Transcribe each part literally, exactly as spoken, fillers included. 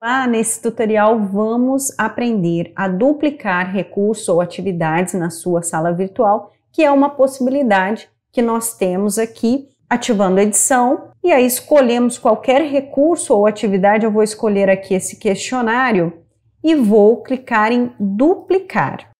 Ah, nesse tutorial vamos aprender a duplicar recurso ou atividades na sua sala virtual, que é uma possibilidade que nós temos aqui, ativando a edição, e aí escolhemos qualquer recurso ou atividade. Eu vou escolher aqui esse questionário e vou clicar em duplicar.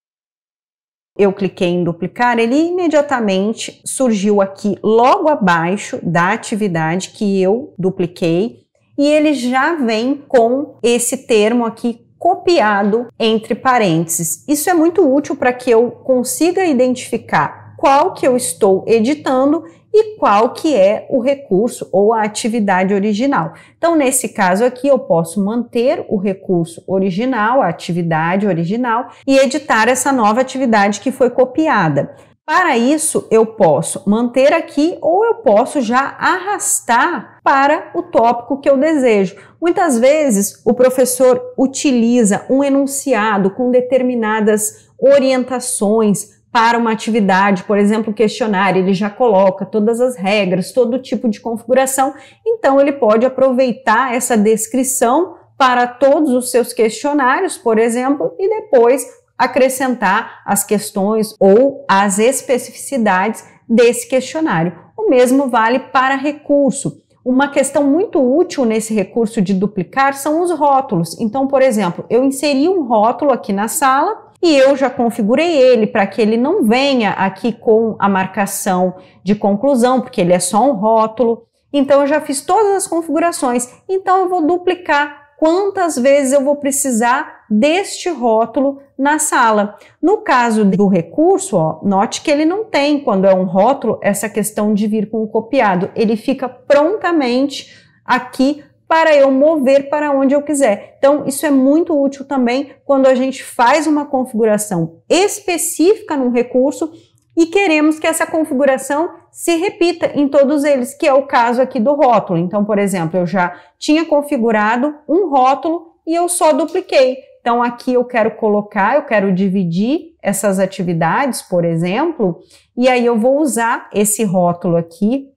Eu cliquei em duplicar, ele imediatamente surgiu aqui logo abaixo da atividade que eu dupliquei, e ele já vem com esse termo aqui copiado entre parênteses. Isso é muito útil para que eu consiga identificar qual que eu estou editando e qual que é o recurso ou a atividade original. Então, nesse caso aqui, eu posso manter o recurso original, a atividade original, e editar essa nova atividade que foi copiada. Para isso, eu posso manter aqui ou eu posso já arrastar para o tópico que eu desejo. Muitas vezes, o professor utiliza um enunciado com determinadas orientações para uma atividade, por exemplo, o questionário, ele já coloca todas as regras, todo tipo de configuração, então ele pode aproveitar essa descrição para todos os seus questionários, por exemplo, e depois acrescentar as questões ou as especificidades desse questionário. O mesmo vale para recurso. Uma questão muito útil nesse recurso de duplicar são os rótulos. Então, por exemplo, eu inseri um rótulo aqui na sala e eu já configurei ele para que ele não venha aqui com a marcação de conclusão, porque ele é só um rótulo. Então, eu já fiz todas as configurações. Então, eu vou duplicar quantas vezes eu vou precisar deste rótulo na sala. No caso do recurso, ó, note que ele não tem, quando é um rótulo, essa questão de vir com o copiado. Ele fica prontamente aqui para eu mover para onde eu quiser. Então, isso é muito útil também quando a gente faz uma configuração específica num recurso e queremos que essa configuração se repita em todos eles, que é o caso aqui do rótulo. Então, por exemplo, eu já tinha configurado um rótulo e eu só dupliquei. Então, aqui eu quero colocar, eu quero dividir essas atividades, por exemplo, e aí eu vou usar esse rótulo aqui,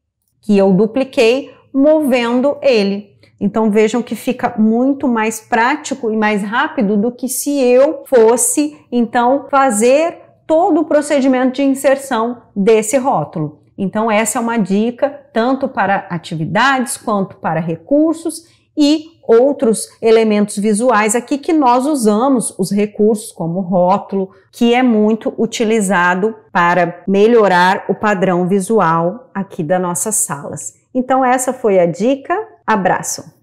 que eu dupliquei, movendo ele. Então, vejam que fica muito mais prático e mais rápido do que se eu fosse, então, fazer todo o procedimento de inserção desse rótulo. Então, essa é uma dica tanto para atividades quanto para recursos e outros elementos visuais aqui que nós usamos, os recursos como rótulo, que é muito utilizado para melhorar o padrão visual aqui das nossas salas. Então, essa foi a dica. Abraço!